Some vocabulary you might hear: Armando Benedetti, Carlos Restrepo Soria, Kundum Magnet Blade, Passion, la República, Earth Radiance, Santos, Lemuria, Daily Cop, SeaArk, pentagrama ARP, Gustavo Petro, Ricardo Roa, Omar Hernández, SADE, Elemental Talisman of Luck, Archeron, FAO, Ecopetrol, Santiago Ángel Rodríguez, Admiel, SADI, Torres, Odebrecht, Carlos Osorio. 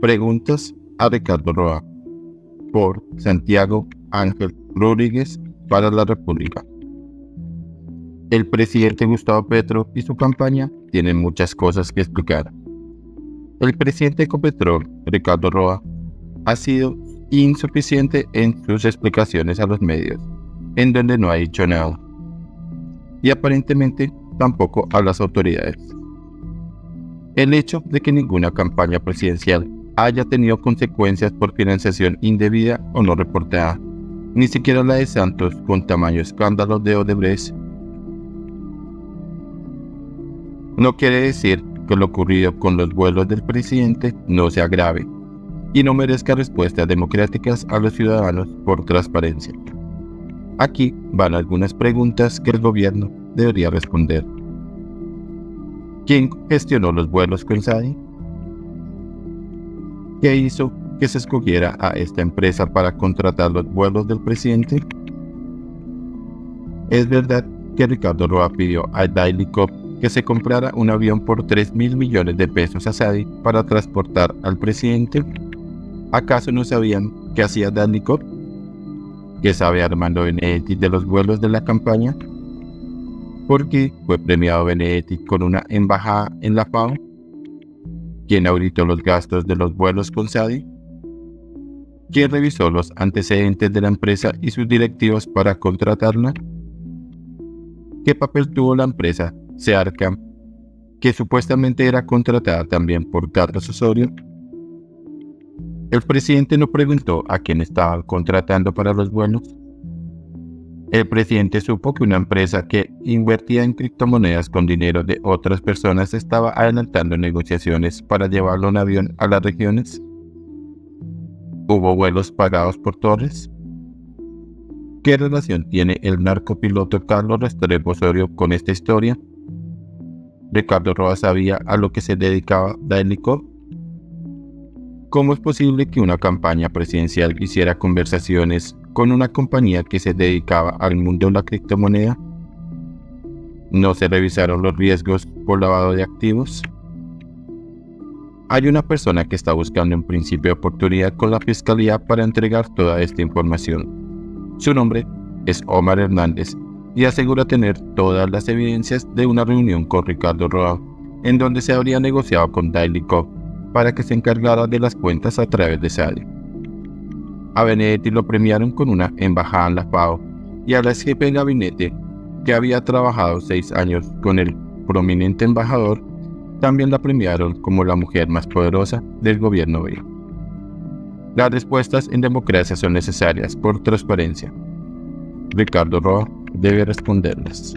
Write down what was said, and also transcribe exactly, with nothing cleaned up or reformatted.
Preguntas a Ricardo Roa por Santiago Ángel Rodríguez para la República. El presidente Gustavo Petro y su campaña tienen muchas cosas que explicar. El presidente Ecopetrol, Ricardo Roa, ha sido insuficiente en sus explicaciones a los medios, en donde no ha dicho nada, y aparentemente tampoco a las autoridades. El hecho de que ninguna campaña presidencial haya tenido consecuencias por financiación indebida o no reportada, ni siquiera la de Santos con tamaño escándalo de Odebrecht, no quiere decir que lo ocurrido con los vuelos del presidente no sea grave y no merezca respuestas democráticas a los ciudadanos por transparencia. Aquí van algunas preguntas que el gobierno debería responder. ¿Quién gestionó los vuelos con SADI? ¿Qué hizo que se escogiera a esta empresa para contratar los vuelos del presidente? ¿Es verdad que Ricardo Roa pidió a Daily Cop que se comprara un avión por tres mil millones de pesos a SADI para transportar al presidente? ¿Acaso no sabían qué hacía Daily Cop? ¿Qué sabe Armando Benedetti de los vuelos de la campaña? ¿Por qué fue premiado Benedetti con una embajada en la F A O? ¿Quién auditó los gastos de los vuelos con SADI? ¿Quién revisó los antecedentes de la empresa y sus directivos para contratarla? ¿Qué papel tuvo la empresa SeaArk, que supuestamente era contratada también por Carlos Osorio? El presidente no preguntó a quién estaba contratando para los vuelos. El presidente supo que una empresa que invertía en criptomonedas con dinero de otras personas estaba adelantando negociaciones para llevarlo en avión a las regiones. ¿Hubo vuelos pagados por Torres? ¿Qué relación tiene el narcopiloto Carlos Restrepo Soria con esta historia? ¿Ricardo Roa sabía a lo que se dedicaba Daily Cop? ¿Cómo es posible que una campaña presidencial hiciera conversaciones con una compañía que se dedicaba al mundo de la criptomoneda? ¿No se revisaron los riesgos por lavado de activos? Hay una persona que está buscando en principio de oportunidad con la fiscalía para entregar toda esta información. Su nombre es Omar Hernández y asegura tener todas las evidencias de una reunión con Ricardo Roa, en donde se habría negociado con Daily Cop para que se encargara de las cuentas a través de SADE. A Benedetti lo premiaron con una embajada en la F A O y a la jefe de gabinete, que había trabajado seis años con el prominente embajador, también la premiaron como la mujer más poderosa del gobierno B. Las respuestas en democracia son necesarias por transparencia. Ricardo Roa debe responderlas.